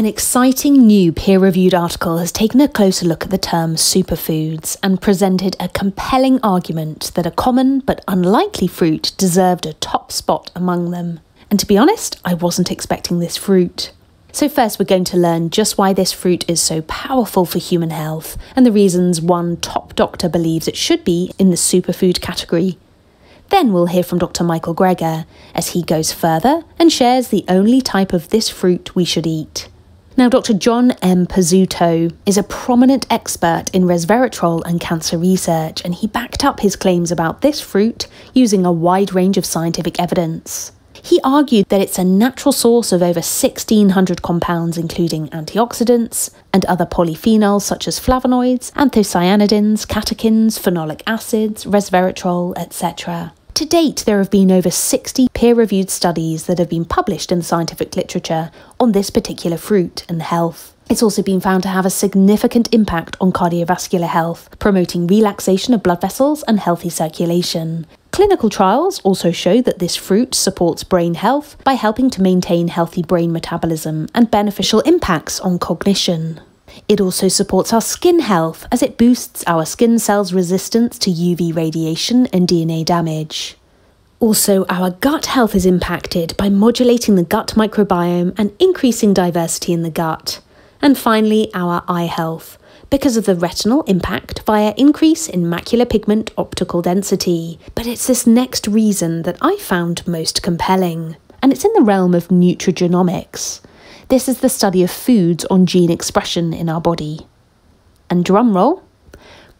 An exciting new peer-reviewed article has taken a closer look at the term superfoods and presented a compelling argument that a common but unlikely fruit deserved a top spot among them. And to be honest, I wasn't expecting this fruit. So first we're going to learn just why this fruit is so powerful for human health and the reasons one top doctor believes it should be in the superfood category. Then we'll hear from Dr. Michael Greger as he goes further and shares the only type of this fruit we should eat. Now, Dr. John M. Pezzuto is a prominent expert in resveratrol and cancer research, and he backed up his claims about this fruit using a wide range of scientific evidence. He argued that it's a natural source of over 1,600 compounds, including antioxidants and other polyphenols such as flavonoids, anthocyanidins, catechins, phenolic acids, resveratrol, etc. To date, there have been over 60 peer-reviewed studies that have been published in the scientific literature on this particular fruit and health. It's also been found to have a significant impact on cardiovascular health, promoting relaxation of blood vessels and healthy circulation. Clinical trials also show that this fruit supports brain health by helping to maintain healthy brain metabolism and beneficial impacts on cognition. It also supports our skin health as it boosts our skin cells' resistance to UV radiation and DNA damage. Also, our gut health is impacted by modulating the gut microbiome and increasing diversity in the gut. And finally, our eye health, because of the retinal impact via increase in macular pigment optical density. But it's this next reason that I found most compelling, and it's in the realm of nutrigenomics. This is the study of foods on gene expression in our body. And drumroll,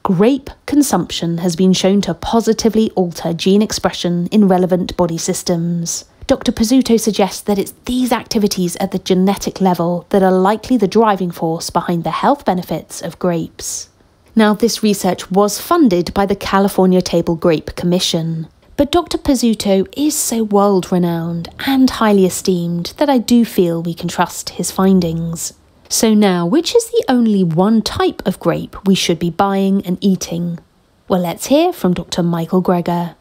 grape consumption has been shown to positively alter gene expression in relevant body systems. Dr. Pezzuto suggests that it's these activities at the genetic level that are likely the driving force behind the health benefits of grapes. Now, this research was funded by the California Table Grape Commission, but Dr. Pezzuto is so world-renowned and highly esteemed that I do feel we can trust his findings. So now, which is the only one type of grape we should be buying and eating? Well, let's hear from Dr. Michael Greger.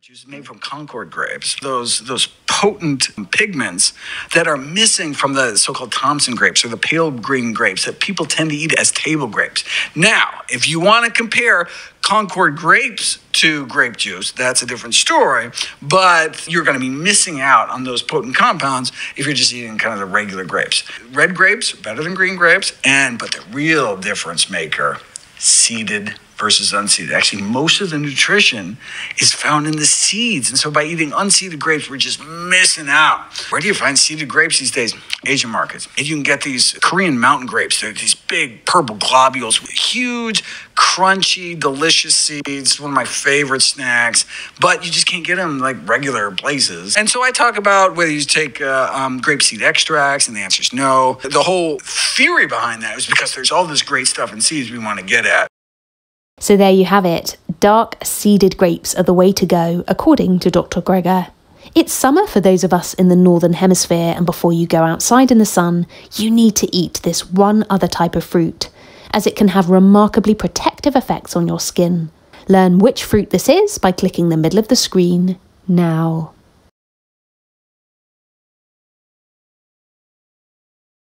Juice made from Concord grapes, those potent pigments that are missing from the so-called Thomson grapes or the pale green grapes that people tend to eat as table grapes. Now, if you want to compare Concord grapes to grape juice, that's a different story, but you're going to be missing out on those potent compounds if you're just eating kind of the regular grapes. Red grapes are better than green grapes, but the real difference maker, seeded versus unseeded. Actually, most of the nutrition is found in the seeds. And so by eating unseeded grapes, we're just missing out. Where do you find seeded grapes these days? Asian markets. And you can get these Korean mountain grapes. They're these big purple globules with huge, crunchy, delicious seeds. One of my favorite snacks. But you just can't get them like regular places. And so I talk about whether you take grape seed extracts, and the answer is no. The whole theory behind that is because there's all this great stuff in seeds we want to get at. So there you have it, dark seeded grapes are the way to go, according to Dr. Greger. It's summer for those of us in the Northern Hemisphere, and before you go outside in the sun, you need to eat this one other type of fruit, as it can have remarkably protective effects on your skin. Learn which fruit this is by clicking the middle of the screen now.